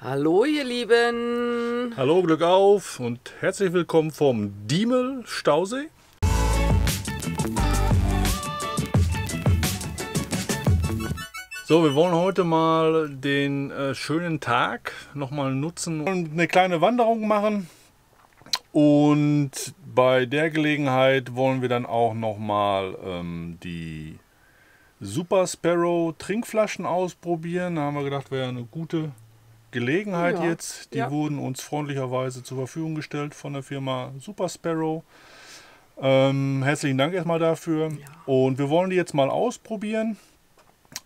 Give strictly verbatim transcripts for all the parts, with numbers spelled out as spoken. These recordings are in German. Hallo ihr Lieben! Hallo, Glück auf und herzlich willkommen vom Diemelstausee. So, wir wollen heute mal den äh, schönen Tag nochmal nutzen und eine kleine Wanderung machen. Und bei der Gelegenheit wollen wir dann auch nochmal ähm, die Super Sparrow Trinkflaschen ausprobieren. Da haben wir gedacht, wäre eine gute Gelegenheit ja. jetzt. Die ja. wurden uns freundlicherweise zur Verfügung gestellt von der Firma Super Sparrow. Ähm, herzlichen Dank erstmal dafür. Ja. Und wir wollen die jetzt mal ausprobieren,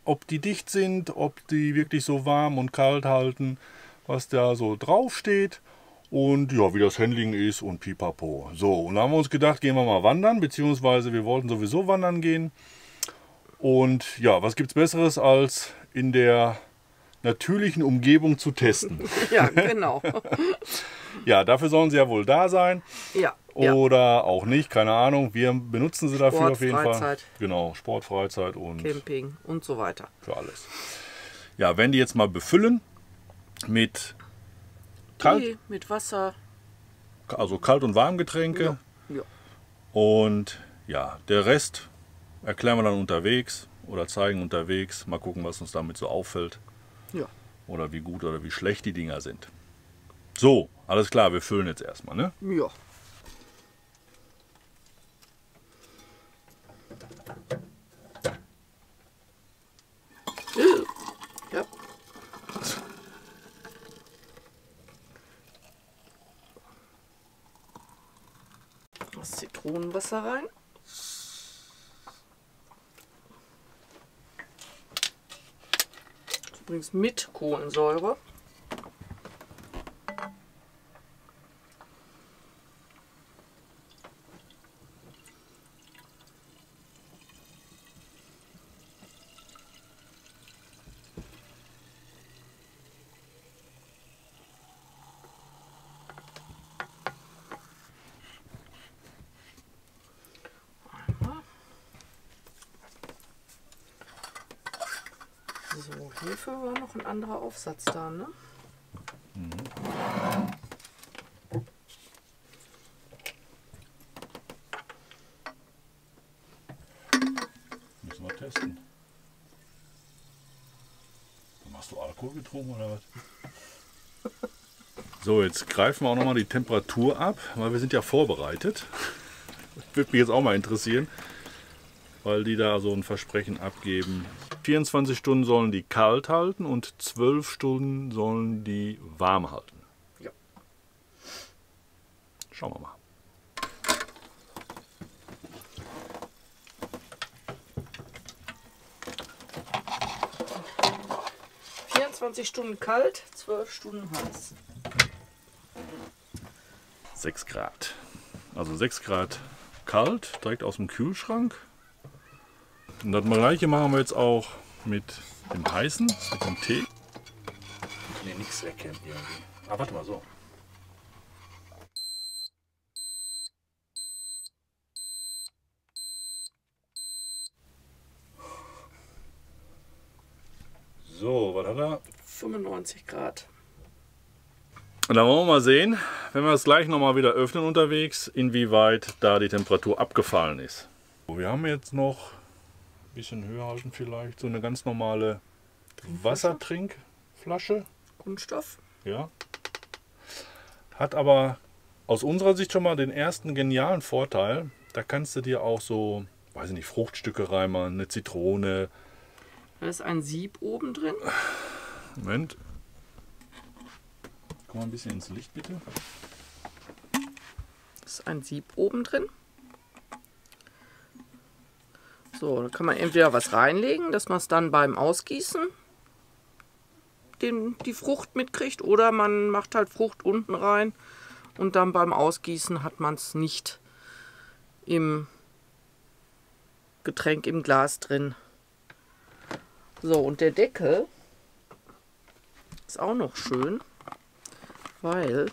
ob die dicht sind, ob die wirklich so warm und kalt halten, was da so drauf steht. Und ja, wie das Handling ist und pipapo. So, und da haben wir uns gedacht, gehen wir mal wandern, beziehungsweise wir wollten sowieso wandern gehen. Und ja, was gibt es Besseres als in der natürlichen Umgebung zu testen. Ja, genau. Ja, dafür sollen sie ja wohl da sein. Ja. Oder ja. auch nicht, keine Ahnung. Wir benutzen sie Sport, dafür auf jeden Freizeit. Fall. Genau, Sport, Freizeit und Camping und so weiter. Für alles. Ja, wenn die jetzt mal befüllen mit Kalt, Tee, mit Wasser. Also Kalt- und Warmgetränke. Ja. Ja. Und ja, der Rest erklären wir dann unterwegs oder zeigen unterwegs. Mal gucken, was uns damit so auffällt. Ja. Oder wie gut oder wie schlecht die Dinger sind. So, alles klar, wir füllen jetzt erstmal, ne? Ja. Ja. Das Zitronenwasser rein. Übrigens mit Kohlensäure. So, Hefe war noch ein anderer Aufsatz da, ne? Mhm. Müssen wir testen. Dann hast du Alkohol getrunken oder was? So, jetzt greifen wir auch nochmal die Temperatur ab, weil wir sind ja vorbereitet. Würde mich jetzt auch mal interessieren, weil die da so ein Versprechen abgeben. vierundzwanzig Stunden sollen die kalt halten und zwölf Stunden sollen die warm halten. Ja. Schauen wir mal. vierundzwanzig Stunden kalt, zwölf Stunden heiß. sechs Grad. Also sechs Grad kalt, direkt aus dem Kühlschrank. Und das gleiche machen wir jetzt auch mit dem heißen, mit dem Tee. Ich kann hier nichts erkennen irgendwie. Ah, warte mal, so. So, was hat er? fünfundneunzig Grad. Und dann wollen wir mal sehen, wenn wir das gleich nochmal wieder öffnen unterwegs, inwieweit da die Temperatur abgefallen ist. So, wir haben jetzt noch bisschen höher halten vielleicht, so eine ganz normale Wassertrinkflasche. Kunststoff. Ja. Hat aber aus unserer Sicht schon mal den ersten genialen Vorteil, da kannst du dir auch so, weiß ich nicht, Fruchtstücke reinmachen, eine Zitrone. Da ist ein Sieb oben drin. Moment. Komm mal ein bisschen ins Licht bitte. Da ist ein Sieb oben drin. So, da kann man entweder was reinlegen, dass man es dann beim Ausgießen den, die Frucht mitkriegt, oder man macht halt Frucht unten rein und dann beim Ausgießen hat man es nicht im Getränk, im Glas drin. So, und der Deckel ist auch noch schön, weil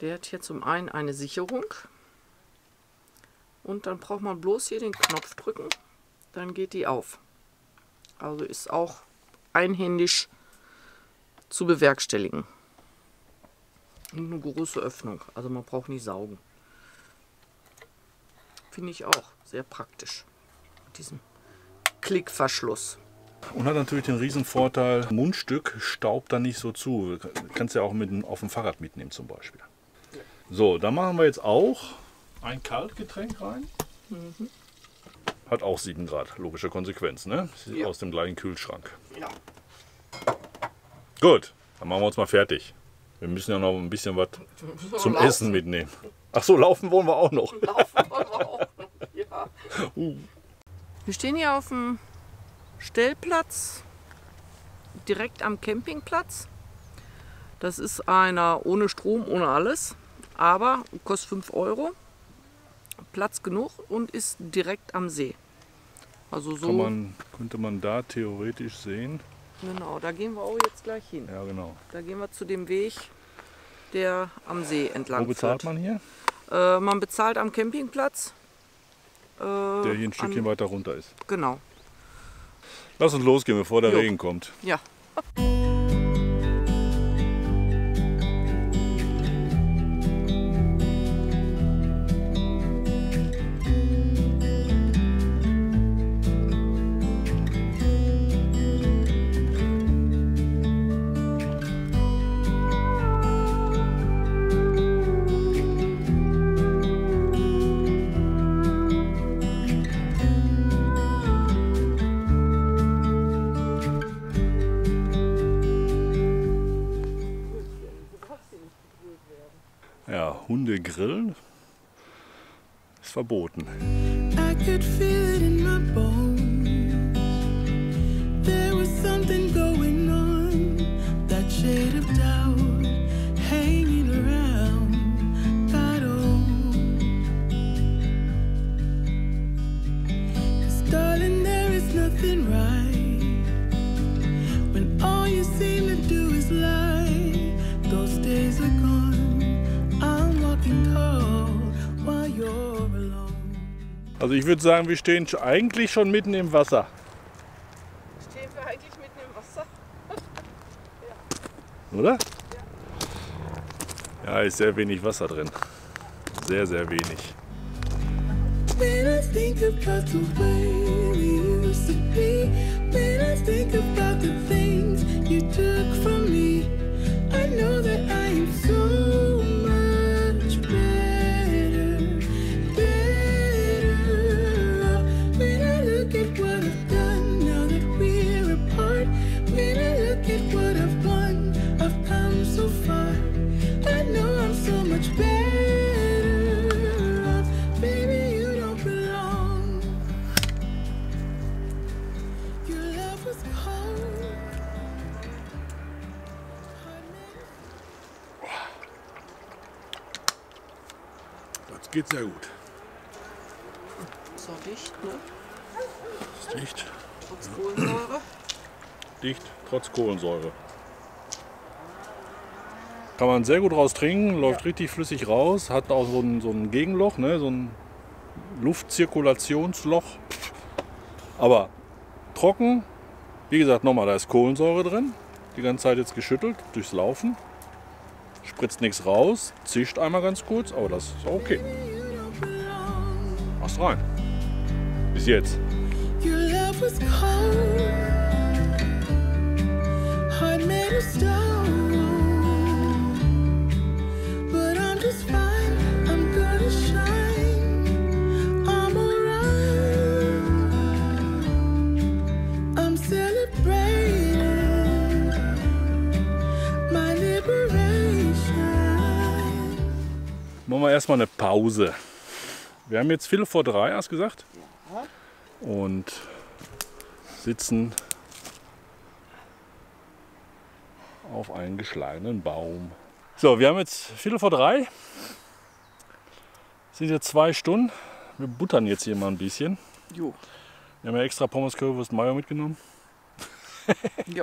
der hat hier zum einen eine Sicherung. Und dann braucht man bloß hier den Knopf drücken, dann geht die auf. Also ist auch einhändig zu bewerkstelligen. Und eine große Öffnung, also man braucht nicht saugen. Finde ich auch sehr praktisch mit diesem Klickverschluss. Und hat natürlich den riesen Vorteil, Mundstück staubt dann nicht so zu. Kannst ja auch mit auf dem Fahrrad mitnehmen zum Beispiel. Ja. So, da machen wir jetzt auch ein Kaltgetränk rein. Mhm. Hat auch sieben Grad, logische Konsequenz, ne? Ja. Aus dem gleichen Kühlschrank. Ja. Gut, dann machen wir uns mal fertig. Wir müssen ja noch ein bisschen was zum laufen. Essen mitnehmen. Ach so, laufen wollen wir auch noch. Laufen wollen wir auch noch, ja. Uh. Wir stehen hier auf dem Stellplatz, direkt am Campingplatz. Das ist einer ohne Strom, ohne alles, aber kostet fünf Euro. Platz genug und ist direkt am See. Also so kann man, könnte man da theoretisch sehen. Genau, da gehen wir auch jetzt gleich hin. Ja, genau. Da gehen wir zu dem Weg, der am See entlang führt. Wo bezahlt man hier? Äh, man bezahlt am Campingplatz. Äh, der hier ein Stückchen an, weiter runter ist. Genau. Lass uns losgehen, bevor der jo. Regen kommt. Ja. Ja, Hunde grillen ist verboten. I could feel it in my bones. There was something going on. That shade of doubt hanging around that old. 'Cause darling, there is nothing right when all you seem to do is lie. Those days are gone. Also ich würde sagen, wir stehen eigentlich schon mitten im Wasser. Stehen wir eigentlich mitten im Wasser? Ja. Oder? Ja. Ja, ist sehr wenig Wasser drin. Sehr, sehr wenig. Das geht sehr gut. Ist auch dicht, ne? Ist dicht. Trotz Kohlensäure? Dicht, trotz Kohlensäure. Kann man sehr gut raus trinken, läuft ja. Richtig flüssig raus, hat auch so ein, so ein Gegenloch, ne? So ein Luftzirkulationsloch. Aber trocken, wie gesagt, nochmal, da ist Kohlensäure drin, die ganze Zeit jetzt geschüttelt durchs Laufen. Spritzt nichts raus, zischt einmal ganz kurz, aber das ist okay. Mach's rein. Bis jetzt. Machen wir erstmal eine Pause. Wir haben jetzt Viertel vor drei, hast du gesagt? Ja. Und sitzen auf einem geschlagenen Baum. So, wir haben jetzt Viertel vor drei. Sind jetzt zwei Stunden. Wir buttern jetzt hier mal ein bisschen. Jo. Wir haben ja extra Pommes, Currywurst, Mayo mitgenommen. Ja.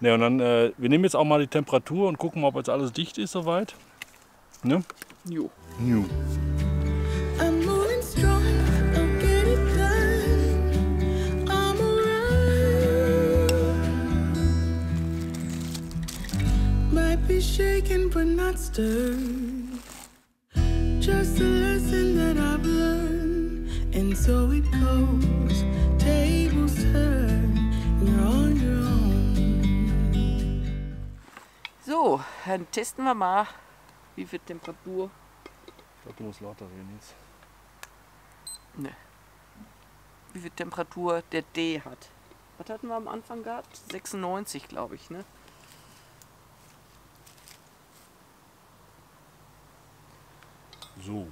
Ne, und dann, äh, wir nehmen jetzt auch mal die Temperatur und gucken, ob jetzt alles dicht ist soweit. Ne? Jo. Jo. be shaken but not stirred. Just a lesson that I've learned, and so it goes. Tables turn, you're on your own. So, dann testen wir mal, wie viel Temperatur. Ich glaube, du musst lauter reden jetzt. Ne. Wie viel Temperatur der D hat. Was hatten wir am Anfang gehabt? sechsundneunzig, glaube ich, ne? So.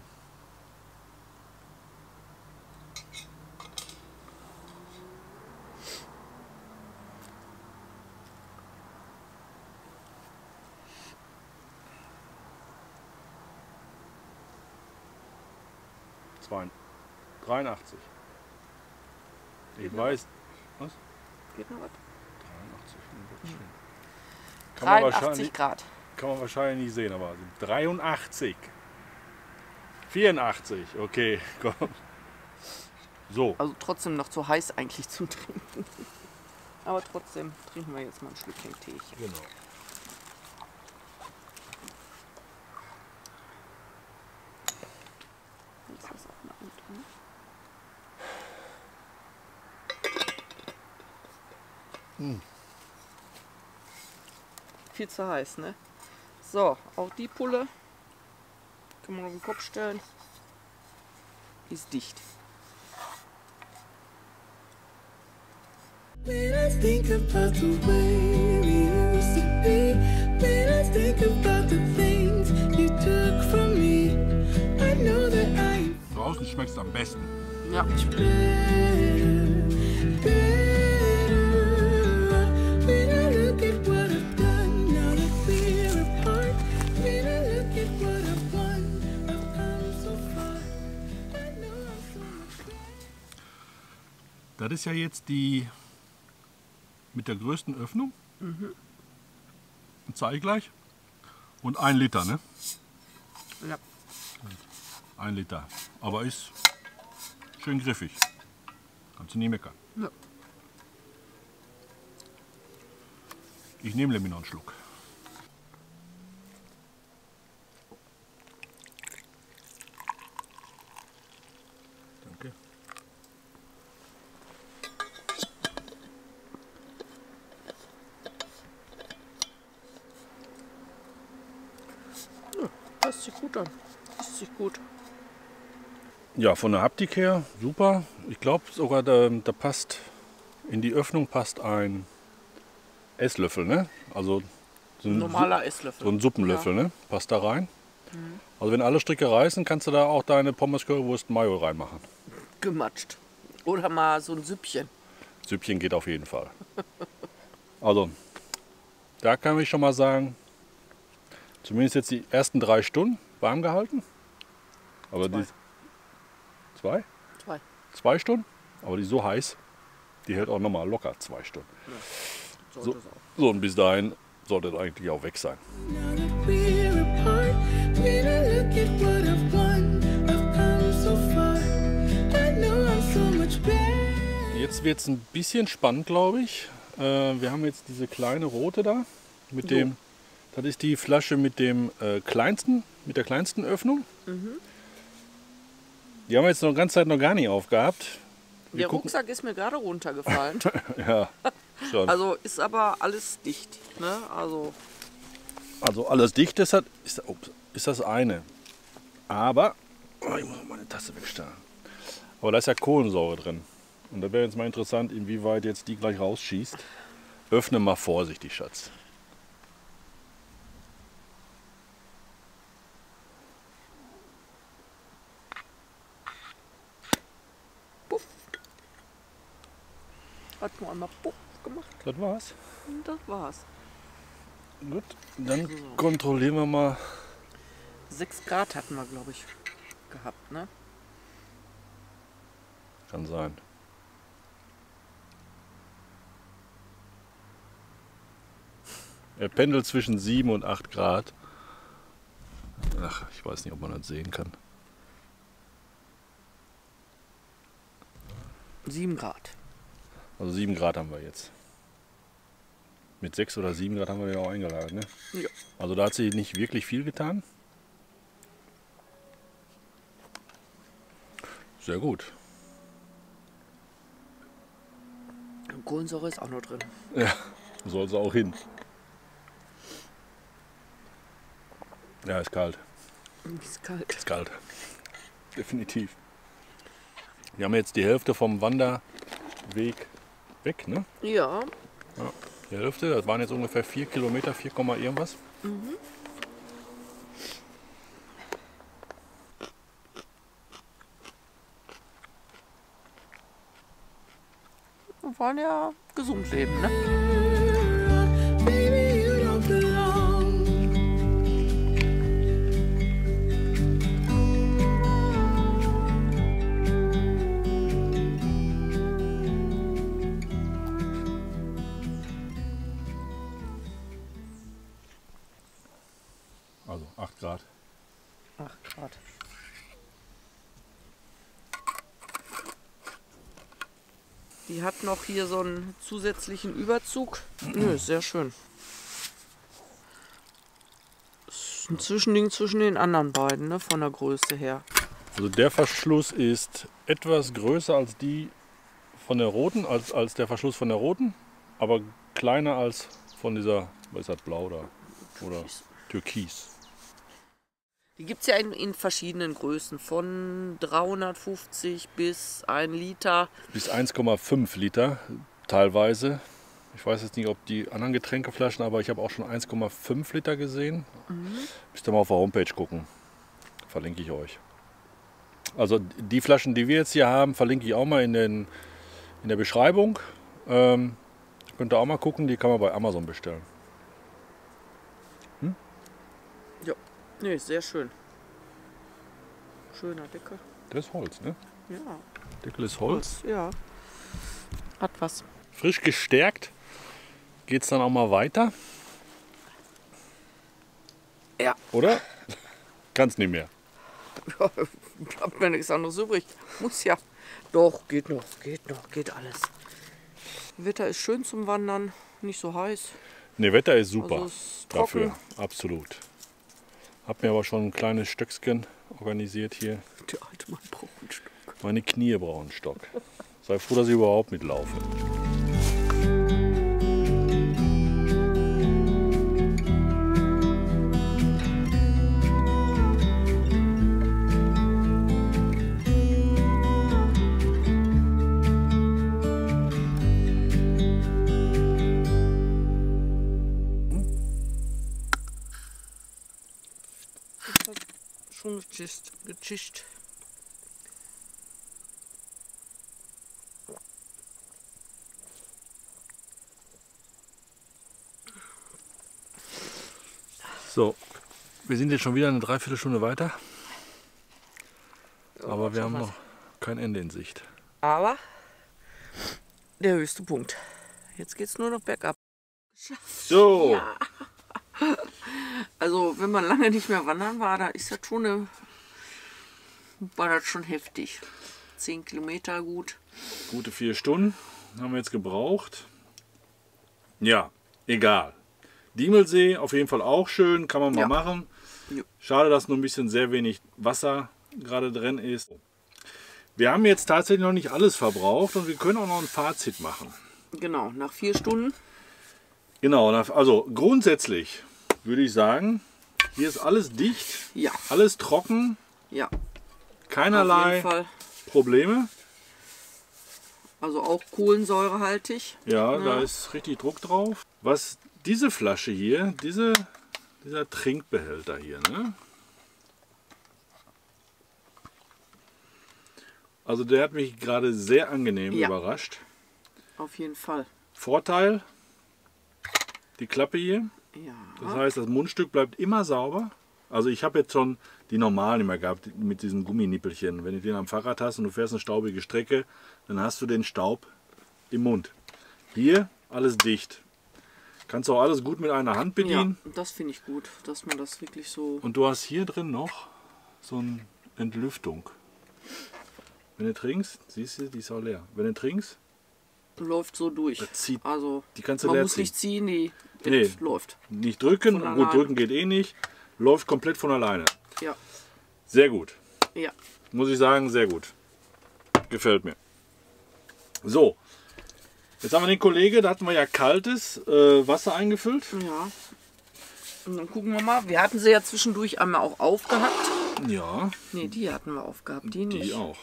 dreiundachtzig. Ich weiß. Was? Geht noch was? dreiundachtzig, dreiundachtzig Grad. Kann man wahrscheinlich nicht sehen, aber dreiundachtzig. vierundachtzig, okay, komm. So. Also trotzdem noch zu heiß eigentlich zum Trinken. Aber trotzdem trinken wir jetzt mal ein Schlückchen Tee. Genau. Hm. Viel zu heiß, ne? So, auch die Pulle kann man auf den Kopf stellen. Die ist dicht. Draußen schmeckt es am besten. Ja. Das ist ja jetzt die mit der größten Öffnung. Mhm. Zeige ich gleich. Und ein Liter, ne? Ja. Ein Liter. Aber ist schön griffig. Kannst du nie meckern. Ja. Ich nehme nämlich noch einen Schluck. Passt sich gut an. Passt sich gut. Ja, von der Haptik her super. Ich glaube sogar, da, da passt in die Öffnung passt ein Esslöffel, ne? Also so ein normaler Esslöffel. So ein Suppenlöffel, ja, ne? Passt da rein. Mhm. Also wenn alle Stricke reißen, kannst du da auch deine Pommes Currywurst Mayo reinmachen. Gematscht. Oder mal so ein Süppchen. Süppchen geht auf jeden Fall. Also, da kann ich schon mal sagen, zumindest jetzt die ersten drei Stunden warm gehalten. Aber zwei. Die zwei? Zwei. Zwei Stunden, aber die ist so heiß, die hält auch nochmal locker zwei Stunden. Ja, so, so und bis dahin sollte das eigentlich auch weg sein. Jetzt wird es ein bisschen spannend, glaube ich. Wir haben jetzt diese kleine rote da mit so. dem. Das ist die Flasche mit dem äh, kleinsten, mit der kleinsten Öffnung. Mhm. Die haben wir jetzt noch ganze Zeit noch gar nicht aufgehabt. Wir der gucken. Rucksack ist mir gerade runtergefallen. Ja, schon. Also ist aber alles dicht. Ne? Also. also alles dicht ist das, ist, ups, ist das eine. Aber, oh, ich muss meine Tasse wegstellen. Aber da ist ja Kohlensäure drin. Und da wäre jetzt mal interessant, inwieweit jetzt die gleich rausschießt. Öffne mal vorsichtig, Schatz. Hat nur einmal Puff gemacht. Das war's. Das war's. Gut, dann so. Kontrollieren wir mal. sechs Grad hatten wir, glaube ich, gehabt, ne? Kann sein. Er pendelt zwischen sieben und acht Grad. Ach, ich weiß nicht, ob man das sehen kann. sieben Grad. Also sieben Grad haben wir jetzt. mit sechs oder sieben Grad haben wir ja auch eingelagert. Ne? Ja. Also da hat sie nicht wirklich viel getan. Sehr gut. Kohlensäure ist auch noch drin. Ja, soll sie auch hin. Ja, ist kalt. Ist kalt. Ist kalt. Definitiv. Wir haben jetzt die Hälfte vom Wanderweg weg, ne? Ja. Ja, die Hälfte, das waren jetzt ungefähr vier Kilometer, vier, irgendwas. Mhm. Wir wollen ja gesund leben, ne? Die hat noch hier so einen zusätzlichen Überzug. Nö, ist sehr schön. Ist ein Zwischending zwischen den anderen beiden, ne, von der Größe her. Also der Verschluss ist etwas größer als die von der roten, als, als der Verschluss von der roten, aber kleiner als von dieser, was ist das, blau oder, oder türkis. Die gibt es ja in, in verschiedenen Größen, von dreihundertfünfzig bis ein Liter. Bis eins Komma fünf Liter teilweise. Ich weiß jetzt nicht, ob die anderen Getränkeflaschen, aber ich habe auch schon eins Komma fünf Liter gesehen. Mhm. Müsst ihr mal auf der Homepage gucken, verlinke ich euch. Also die Flaschen, die wir jetzt hier haben, verlinke ich auch mal in, den, in der Beschreibung. Ähm, könnt ihr auch mal gucken, die kann man bei Amazon bestellen. Hm? Ja. Ne, ist sehr schön. Schöner Deckel. Das ist Holz, ne? Ja. Deckel ist Holz. Holz ja. Hat was. Frisch gestärkt geht es dann auch mal weiter. Ja. Oder? Kannst nicht mehr. Ja, bleibt mir nichts anderes übrig. Muss ja. Doch, geht noch, geht noch, geht alles. Wetter ist schön zum Wandern, nicht so heiß. Ne, Wetter ist super also ist dafür, absolut. Hab mir aber schon ein kleines Stöckchen organisiert hier. Der alte Mann braucht einen Stock. Meine Knie brauchen einen Stock. Sei froh, dass ich überhaupt mitlaufe. Schon gezischt. So, wir sind jetzt schon wieder eine Dreiviertelstunde weiter. Aber wir haben noch kein Ende in Sicht. Aber der höchste Punkt. Jetzt geht es nur noch bergab. So. Ja. Also wenn man lange nicht mehr wandern war, da ist das schon eine, war das schon heftig. Zehn Kilometer gut. Gute vier Stunden haben wir jetzt gebraucht. Ja, egal. Diemelsee auf jeden Fall auch schön, kann man mal ja. machen. Schade, dass nur ein bisschen sehr wenig Wasser gerade drin ist. Wir haben jetzt tatsächlich noch nicht alles verbraucht und wir können auch noch ein Fazit machen. Genau, nach vier Stunden. Genau, also grundsätzlich würde ich sagen, hier ist alles dicht, ja. alles trocken, ja. keinerlei Probleme. Also auch kohlensäurehaltig. Ja, ja, da ist richtig Druck drauf. Was diese Flasche hier, diese, dieser Trinkbehälter hier, ne? Also der hat mich gerade sehr angenehm ja. überrascht. Auf jeden Fall. Vorteil, die Klappe hier. Ja. Das heißt, das Mundstück bleibt immer sauber. Also ich habe jetzt schon die normalen immer gehabt mit diesem Gumminippelchen. Wenn du den am Fahrrad hast und du fährst eine staubige Strecke, dann hast du den Staub im Mund. Hier alles dicht. Kannst auch alles gut mit einer Hand bedienen. Ja, das finde ich gut, dass man das wirklich so... Und du hast hier drin noch so eine Entlüftung. Wenn du trinkst, siehst du, die ist auch leer. Wenn du trinkst, läuft so durch. Zieht also die ganze man Leer muss ziehen. Nicht ziehen, die nee, läuft. Nicht drücken, von gut allein. Drücken geht eh nicht. Läuft komplett von alleine. Ja. Sehr gut. Ja. Muss ich sagen, sehr gut. Gefällt mir. So. Jetzt haben wir den Kollege, da hatten wir ja kaltes äh, Wasser eingefüllt. Ja. Und dann gucken wir mal. Wir hatten sie ja zwischendurch einmal auch aufgehabt. Ja. Ne, die hatten wir aufgehabt, die nicht. Die auch.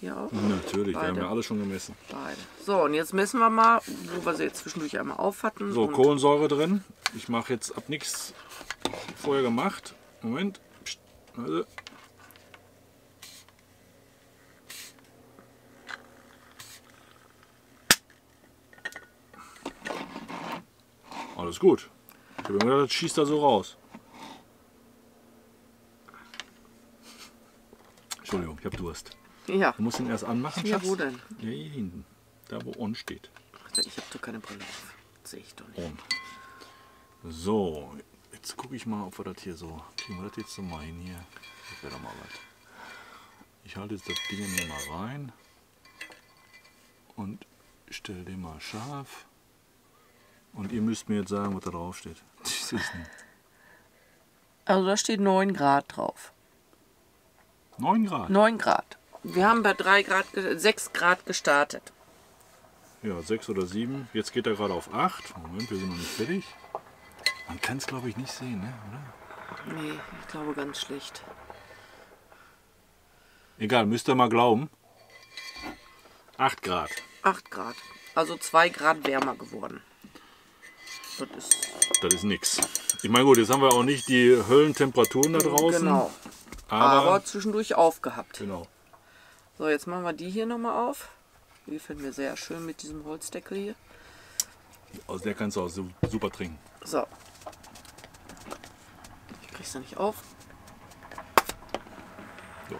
Die auch? Natürlich, beide. Wir haben ja alle schon gemessen. Beide. So, und jetzt messen wir mal, wo wir sie jetzt zwischendurch einmal auf hatten. So, Kohlensäure drin. Ich mache jetzt ab nichts vorher gemacht. Moment. Psst. Also. Alles gut. Ich habe immer gedacht, das schießt da so raus. Entschuldigung, ich habe Durst. Ja. Du musst ihn erst anmachen, Schatz. Ja, wo denn? Ja, hier hinten. Da, wo on steht. Ach, ich habe doch keine Brille auf. Das sehe ich doch nicht. On. So, jetzt gucke ich mal, ob wir das hier so... Kriegen wir das jetzt so mal hin hier? Das wäre doch mal was. Ich halte jetzt das Ding hier mal rein. Und stelle den mal scharf. Und ihr müsst mir jetzt sagen, was da drauf steht. Ich sehe es nicht. Also da steht neun Grad drauf. neun Grad? neun Grad. Wir haben bei drei Grad, sechs Grad gestartet. Ja, sechs oder sieben. Jetzt geht er gerade auf acht. Moment, wir sind noch nicht fertig. Man kann es, glaube ich, nicht sehen, ne? Oder? Nee, ich glaube ganz schlecht. Egal, müsst ihr mal glauben. acht Grad. acht Grad. Also zwei Grad wärmer geworden. Das ist, das ist nix. Ich meine, gut, jetzt haben wir auch nicht die Höllentemperaturen da draußen. Genau. Aber, aber zwischendurch aufgehabt. Genau. So, jetzt machen wir die hier nochmal auf. Die finden wir sehr schön mit diesem Holzdeckel hier. Aus der kannst du auch super trinken. So. Ich krieg's da nicht auf. So.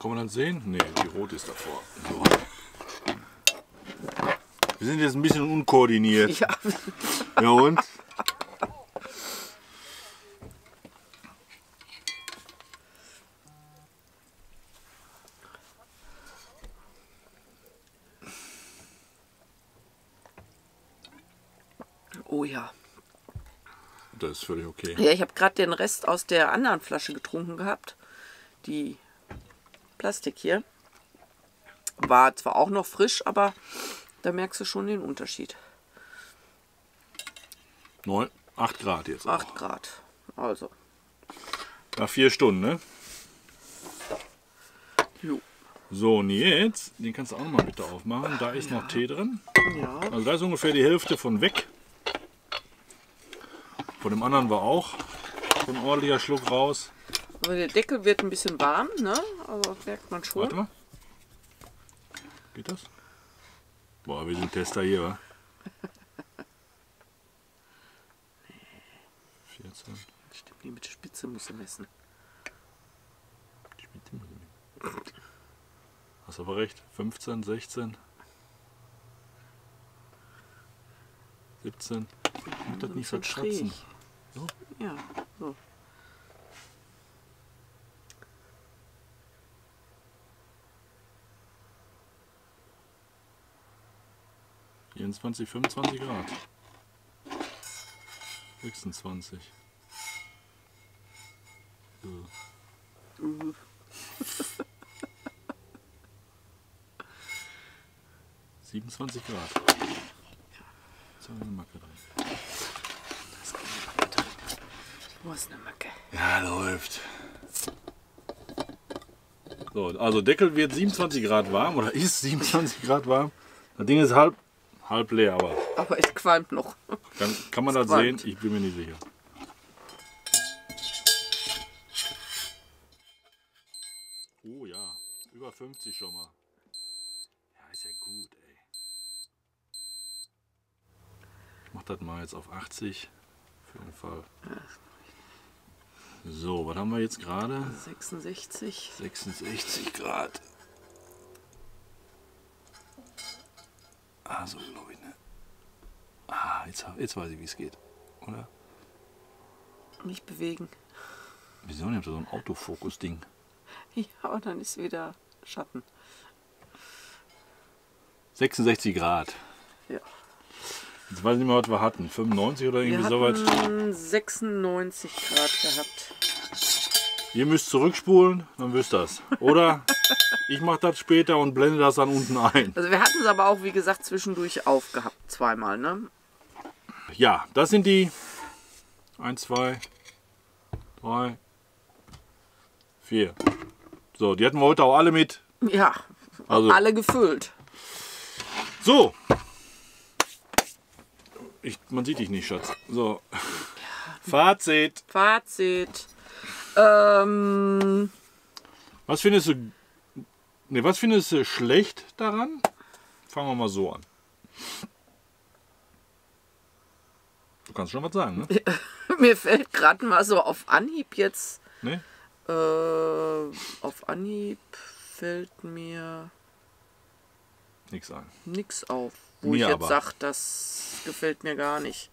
Kann man das sehen? Ne, die rote ist davor. So. Wir sind jetzt ein bisschen unkoordiniert. Ja. Ja und? Oh ja. Das ist völlig okay. Ja, ich habe gerade den Rest aus der anderen Flasche getrunken gehabt. Die Plastik hier. War zwar auch noch frisch, aber... Da merkst du schon den Unterschied. neun, acht Grad jetzt. acht auch. Grad. Also. Nach vier Stunden, ne? Jo. So, und jetzt, den kannst du auch nochmal bitte aufmachen. Da ist ja noch Tee drin. Ja. Also da ist ungefähr die Hälfte von weg. Von dem anderen war auch so ein ordentlicher Schluck raus. Aber der Deckel wird ein bisschen warm, ne? Also das merkt man schon. Warte mal. Geht das? Boah, wir sind Tester hier, wa? vierzehn. Stimmt, die mit der Spitze musst du messen. Die Spitze muss ich messen. Hast aber recht. fünfzehn, sechzehn, siebzehn. Ich mach das nicht so schratzen. So? Ja, so. vierundzwanzig, fünfundzwanzig Grad. sechsundzwanzig. So. Uh. siebenundzwanzig Grad. Jetzt haben wir eine Macke drin. Das ist keine Macke drin. Wo ist eine Macke? Ja, läuft. So, also Deckel wird siebenundzwanzig Grad warm oder ist siebenundzwanzig Grad warm. Das Ding ist halb. Halb leer, aber... Aber es qualmt noch. Kann, kann man das sehen? Ich bin mir nicht sicher. Oh ja, über fünfzig schon mal. Ja, ist ja gut, ey. Ich mach das mal jetzt auf achtzig. Für den Fall. So, was haben wir jetzt gerade? sechsundsechzig. sechsundsechzig Grad. Ah, so glaube ich, ne? Ah, jetzt, jetzt weiß ich, wie es geht, oder? Nicht bewegen. Wieso nicht? Ich hab da so ein Autofokus-Ding. Ja, und dann ist wieder Schatten. sechsundsechzig Grad. Ja. Jetzt weiß ich nicht mehr, was wir hatten. fünfundneunzig oder irgendwie soweit? Wir hatten sechsundneunzig Grad gehabt. Ihr müsst zurückspulen, dann wisst ihr das. Oder ich mache das später und blende das dann unten ein. Also wir hatten es aber auch, wie gesagt, zwischendurch aufgehabt. Zweimal, ne? Ja, das sind die eins, zwei, drei, vier. So, die hatten wir heute auch alle mit. Ja, also alle gefüllt. So. Ich, man sieht dich nicht, Schatz. So. Ja. Fazit. Fazit. Ähm. Was findest du, nee, was findest du schlecht daran? Fangen wir mal so an. Du kannst schon was sagen, ne? Mir fällt gerade mal so auf Anhieb jetzt. Nee? Äh, auf Anhieb fällt mir nichts ein. Nix auf, wo mir ich jetzt sage, das gefällt mir gar nicht.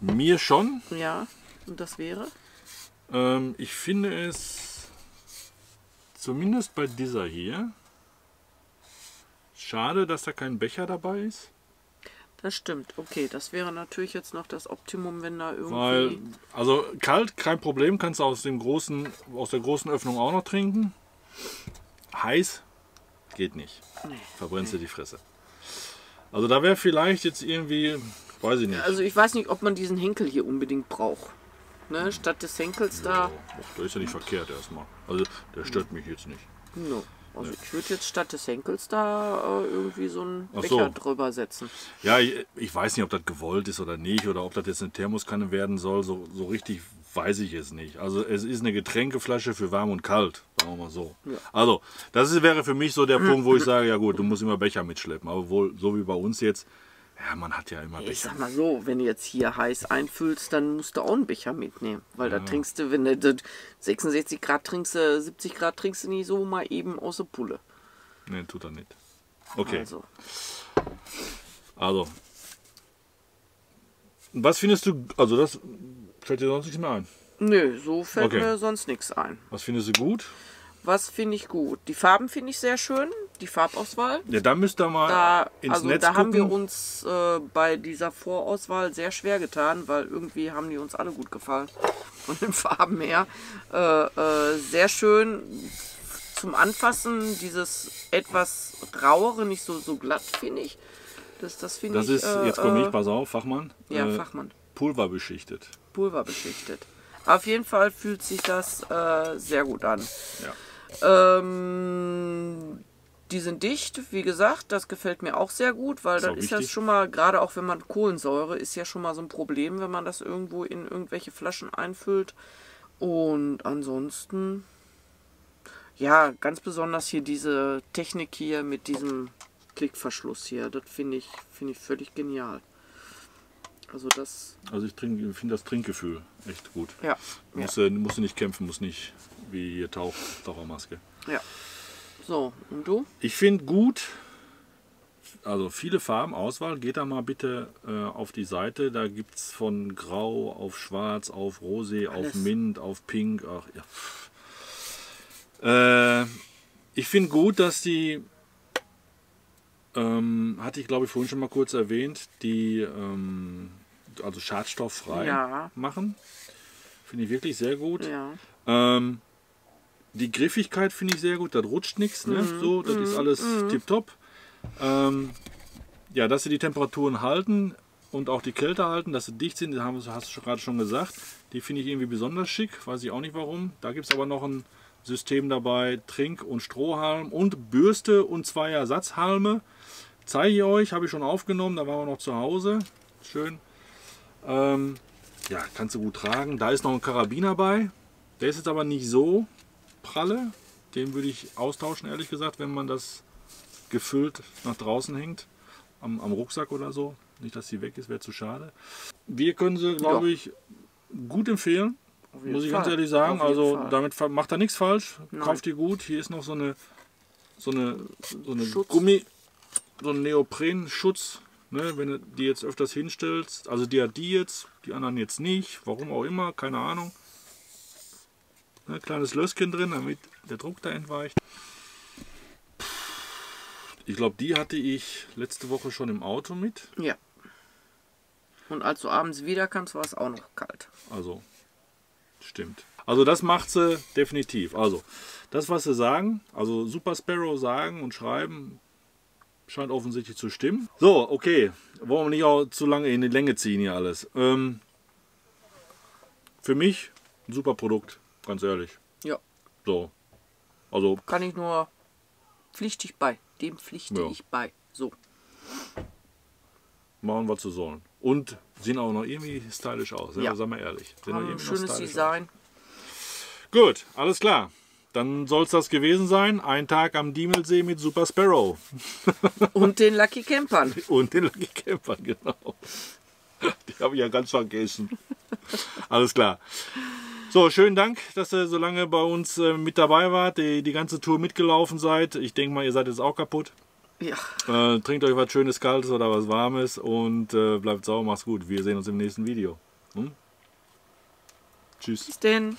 Mir schon? Ja, und das wäre? Ähm, ich finde es, zumindest bei dieser hier, schade, dass da kein Becher dabei ist. Das stimmt, okay, das wäre natürlich jetzt noch das Optimum, wenn da irgendwie... Weil, also kalt, kein Problem, kannst du aus, dem großen, aus der großen Öffnung auch noch trinken. Heiß geht nicht, nee, verbrennst nee. du die Fresse. Also da wäre vielleicht jetzt irgendwie, weiß ich nicht. Also ich weiß nicht, ob man diesen Henkel hier unbedingt braucht, ne? Statt des Henkels da... Och, der ist ja nicht verkehrt erstmal, also der stört mich jetzt nicht. No. Also ja. Ich würde jetzt statt des Henkels da äh, irgendwie so einen Becher so. drüber setzen. Ja, ich, ich weiß nicht, ob das gewollt ist oder nicht oder ob das jetzt eine Thermoskanne werden soll. So, so richtig weiß ich es nicht. Also es ist eine Getränkeflasche für warm und kalt, sagen wir mal so. Ja. Also das ist, wäre für mich so der Punkt, wo ich sage, ja gut, du musst immer Becher mitschleppen. Aber wohl, so wie bei uns jetzt, ja man hat ja immer Becher. Ich sag mal so, wenn du jetzt hier heiß einfüllst, dann musst du auch einen Becher mitnehmen. Weil ja. da trinkst du, wenn du sechsundsechzig Grad trinkst, siebzig Grad trinkst du nicht so mal eben aus der Pulle. Ne, tut er nicht. Okay. Also. also. Was findest du, also das fällt dir sonst nichts mehr ein? Nö, so fällt okay. mir sonst nichts ein. Was findest du gut? Was finde ich gut? Die Farben finde ich sehr schön, die Farbauswahl. Ja, da müsst ihr mal da, ins also Netz da gucken. Haben wir uns äh, bei dieser Vorauswahl sehr schwer getan, weil irgendwie haben die uns alle gut gefallen, von den Farben her. Äh, äh, sehr schön zum Anfassen, dieses etwas rauere, nicht so, so glatt, finde ich. Das, das, find das ich, ist, äh, jetzt komme ich, pass auf, Fachmann. Ja, äh, Fachmann. Pulverbeschichtet. Pulverbeschichtet. Auf jeden Fall fühlt sich das äh, sehr gut an. Ja. Ähm, die sind dicht, wie gesagt, das gefällt mir auch sehr gut, weil dann ist das schon mal, gerade auch wenn man Kohlensäure, ist ja schon mal so ein Problem, wenn man das irgendwo in irgendwelche Flaschen einfüllt. Und ansonsten, ja, ganz besonders hier diese Technik hier mit diesem Klickverschluss hier, das finde ich, finde ich völlig genial. Also, das also ich, ich finde das Trinkgefühl echt gut. Ja. Musst ja. du musst nicht kämpfen, musst nicht wie hier Tauch, Tauchermaske. Ja. So, und du? Ich finde gut, also viele Farben, Auswahl. Geht da mal bitte äh, auf die Seite. Da gibt es von Grau auf Schwarz, auf Rosé, Alles. auf Mint, auf Pink. Ach, ja. äh, ich finde gut, dass die, ähm, hatte ich glaube ich vorhin schon mal kurz erwähnt, die... Ähm, also schadstofffrei ja. machen. Finde ich wirklich sehr gut. Ja. Ähm, die Griffigkeit finde ich sehr gut, da rutscht nichts. Ne? Mhm. So, das mhm. ist alles mhm. tipptopp. Ähm, ja, dass sie die Temperaturen halten und auch die Kälte halten, dass sie dicht sind, das hast du gerade schon gesagt. Die finde ich irgendwie besonders schick, weiß ich auch nicht warum. Da gibt es aber noch ein System dabei, Trink- und Strohhalm und Bürste und zwei Ersatzhalme. Zeige ich euch, habe ich schon aufgenommen, da waren wir noch zu Hause. Schön. Ähm, ja, kannst du gut tragen. Da ist noch ein Karabiner bei. Der ist jetzt aber nicht so pralle. Den würde ich austauschen, ehrlich gesagt, wenn man das gefüllt nach draußen hängt. Am, am Rucksack oder so. Nicht, dass die weg ist, wäre zu schade. Wir können sie, glaube ich, gut empfehlen. Muss ich ganz ehrlich sagen. Also damit macht er nichts falsch. Nein. Kauft die gut. Hier ist noch so eine, so eine, so eine Gummi, so ein Neopren-Schutz. Ne, wenn du die jetzt öfters hinstellst, also die hat die jetzt, die anderen jetzt nicht, warum auch immer, keine Ahnung. ein kleines Löschen drin, damit der Druck da entweicht. Ich glaube, die hatte ich letzte Woche schon im Auto mit. Ja. Und als du abends wieder kannst, war es auch noch kalt. Also, stimmt. Also das macht sie definitiv. Also, das, was sie sagen, also Super Sparrow sagen und schreiben, scheint offensichtlich zu stimmen. So, okay. Wollen wir nicht auch zu lange in die Länge ziehen hier alles. Ähm, für mich ein super Produkt, ganz ehrlich. Ja. So. Also. Kann ich nur pflichtig bei. Dem pflichte ja. ich bei. So. Machen, was sie sollen. Und sehen auch noch irgendwie stylisch aus. Ja. Sagen wir ehrlich. Sehen haben noch ein schönes Design. Aus. Gut, alles klar. Dann soll es das gewesen sein. Ein Tag am Diemelsee mit Super Sparrow. Und den Lucky Campern. Und den Lucky Campern, genau. Die habe ich ja ganz vergessen. Alles klar. So, schönen Dank, dass ihr so lange bei uns äh, mit dabei wart, die, die ganze Tour mitgelaufen seid. Ich denke mal, ihr seid jetzt auch kaputt. Ja. Äh, trinkt euch was Schönes, Kaltes oder was Warmes und äh, bleibt sauber, macht's gut. Wir sehen uns im nächsten Video. Hm? Tschüss. Bis denn.